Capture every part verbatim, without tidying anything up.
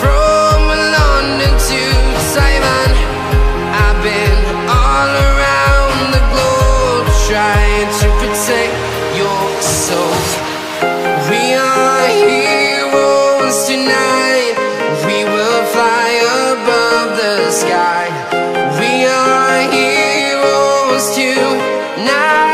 from London to Taiwan. I've been all around the globe trying to protect your soul. We are heroes tonight. We will fly above the sky. We are heroes tonight.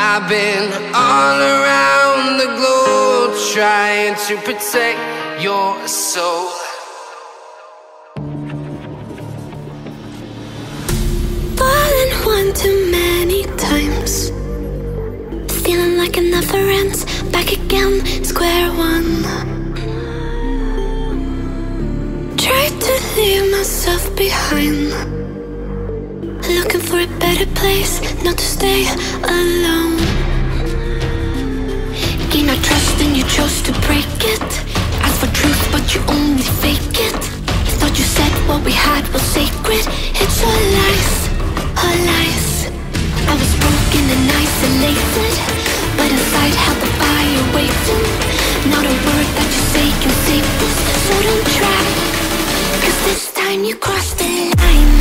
I've been all around the globe trying to protect your soul. Falling one too many times, feeling like it never ends. Back again, square one. Tried to leave myself behind, looking for a better place, not to stay alone. Gain our trust and you chose to break it. Asked for truth but you only fake it. Thought you said what we had was sacred. It's all lies, all lies. I was broken and isolated, but inside held the fire waiting. Not a word that you say can save us, so don't try, cause this time you crossed the line.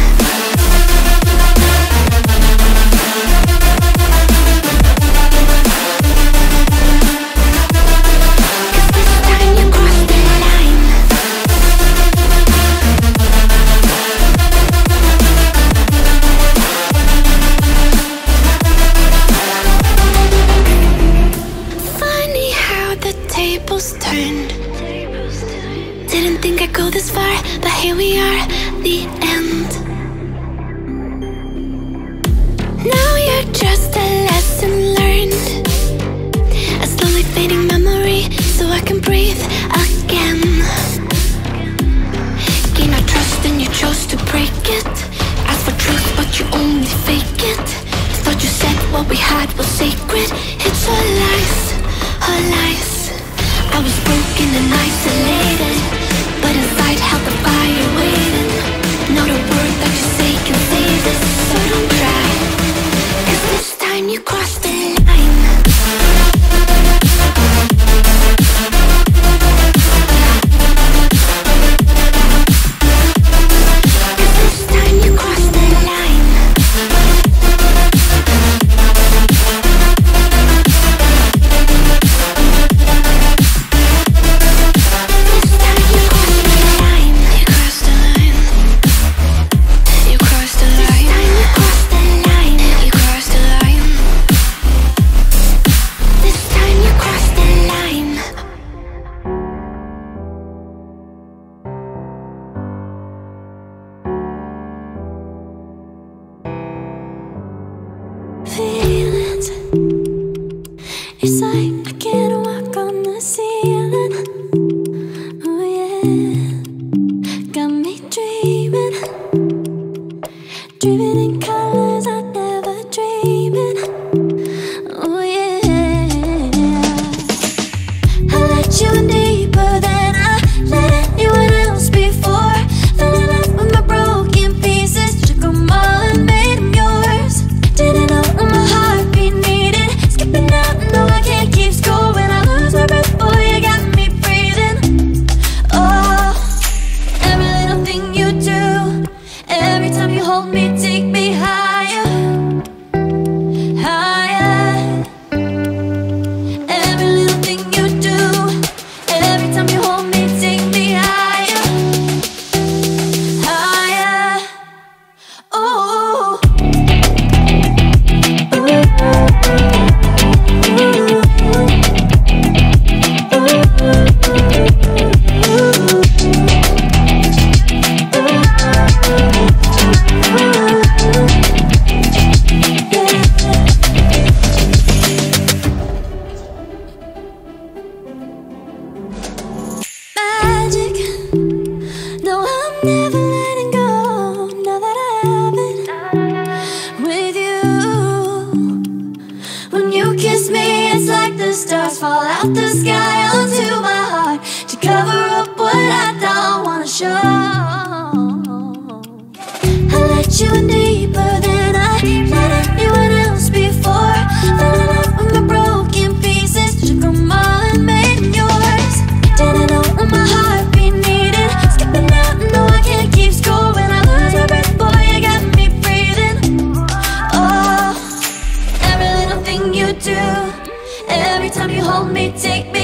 Isolated, but inside held the fire waiting. Not a word that you hands. It's like I can't walk on the ceiling. Oh yeah, got me dreaming, dreaming in colors I never dreamed. Oh yeah, I let you in deeper than I let anyone else before. Stars fall out the sky onto my heart to cover up what I don't wanna show. I let you in deeper than I let anyone else before. Falling out with my broken pieces, took them all and made them yours. Didn't know what my heart be needed, skipping out and no I can't keep score. When I lose my breath, boy, you got me breathing. Oh, every little thing you do, every time you hold me, take me.